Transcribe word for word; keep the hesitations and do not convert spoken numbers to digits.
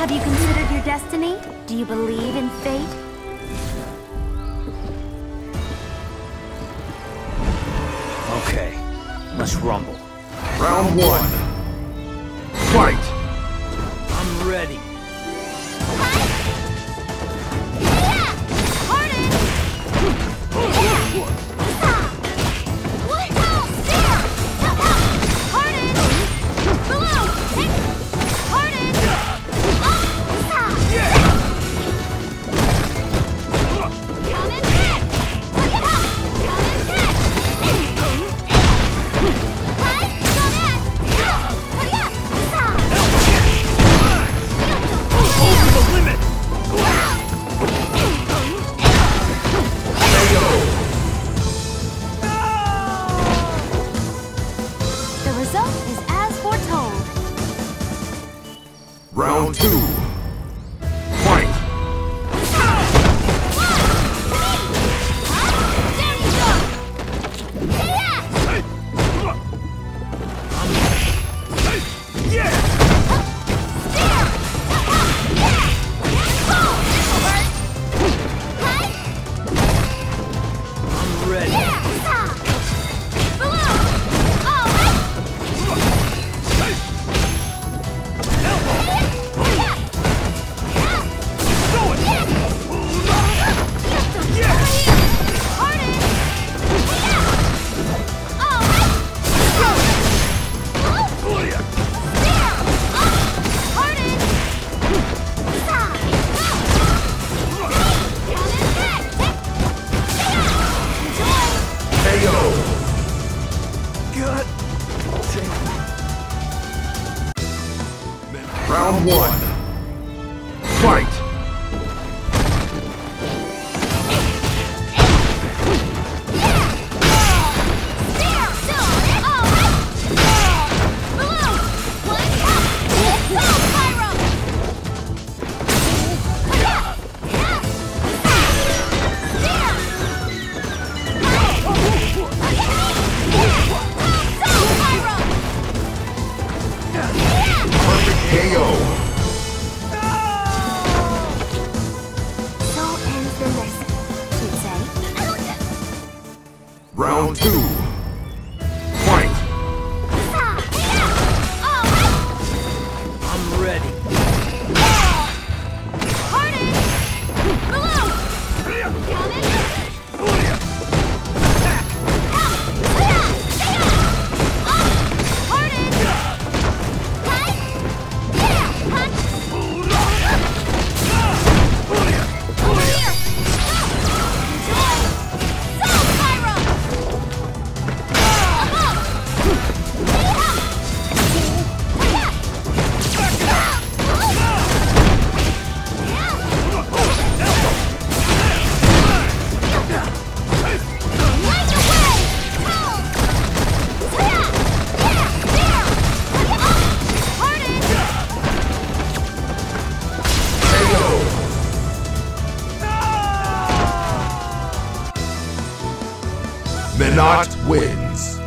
Have you considered your destiny? Do you believe in fate? Okay, let's rumble. Round one. Fight! I'm ready. Round two. Round one. Fight! Round two. Fight! I'm ready. Harden! Balloon! Minot wins.